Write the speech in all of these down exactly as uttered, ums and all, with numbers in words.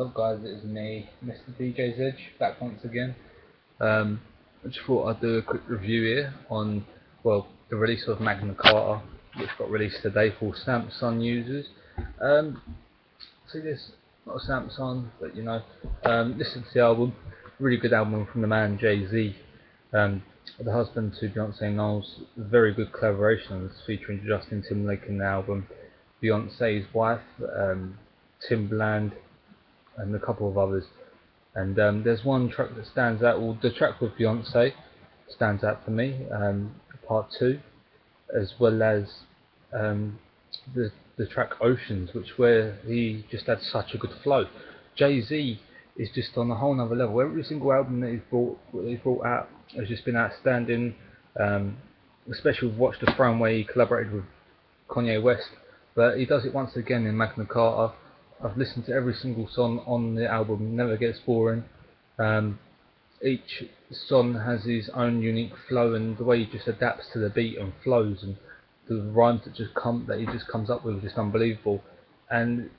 What's up, guys? It's me, Mister D J Zedge, back once again. Um, I just thought I'd do a quick review here on, well, the release of Magna Carta, which got released today for Samsung users. Um, see this, not a Samsung, but you know, um, listen to the album. Really good album from the man Jay-Z, um, the husband to Beyonce Knowles. Very good collaborations featuring Justin Timberlake in the album, Beyonce's wife, um, Tim Bland, and a couple of others. And um, there's one track that stands out, well, the track with Beyonce stands out for me, um, part two, as well as um, the, the track Oceans, which where he just had such a good flow. Jay-Z is just on a whole nother level. Every single album that he's brought, that he's brought out has just been outstanding, um, especially with Watch the Thrones, where he collaborated with Kanye West, but he does it once again in Magna Carta. I've listened to every single song on the album, never gets boring. Um, each song has his own unique flow, and the way he just adapts to the beat and flows, and the rhymes that just come that he just comes up with is just unbelievable. And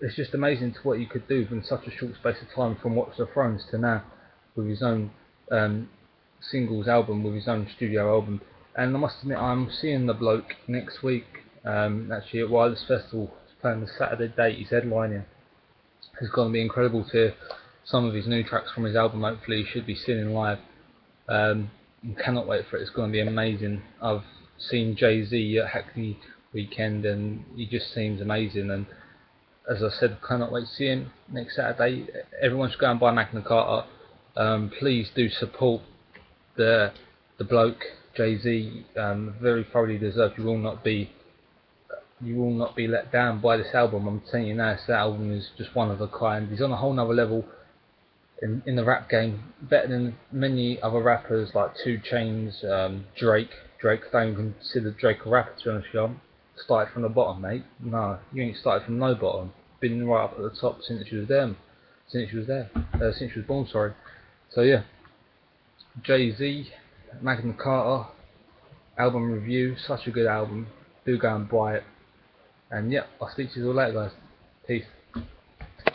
it's just amazing to what you could do in such a short space of time, from Watch the Thrones to now, with his own um, singles album, with his own studio album. And I must admit, I'm seeing the bloke next week, um, actually at Wireless Festival. Playing the Saturday date, he's headlining. It's going to be incredible to hear some of his new tracks from his album. Hopefully he should be singing live. Um, cannot wait for it, it's going to be amazing. I've seen Jay-Z at Hackney weekend and he just seems amazing, and as I said, cannot wait to see him next Saturday. Everyone should go and buy Magna Carta. Um, please do support the, the bloke, Jay-Z, um, very thoroughly deserved. You will not be You will not be let down by this album. I'm telling you now, this album is just one of a kind. He's on a whole nother level in, in the rap game, better than many other rappers like Two Chainz, um, Drake. Drake, I don't consider Drake a rapper, to be honest with you. I'm started from the bottom, mate. No, you ain't started from no bottom. Been right up at the top since you was there. Since you was there. Uh, since you was born, sorry. So yeah, Jay-Z, Magna Carta, album review. Such a good album. Do go and buy it. And yeah, I'll speak to you all later, guys. Peace.